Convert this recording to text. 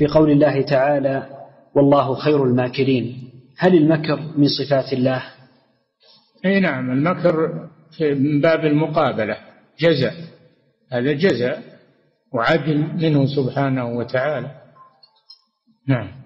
في قول الله تعالى والله خير الماكرين، هل المكر من صفات الله؟ أي نعم، المكر من باب المقابلة، جزاء، هذا جزاء وعدل منه سبحانه وتعالى. نعم.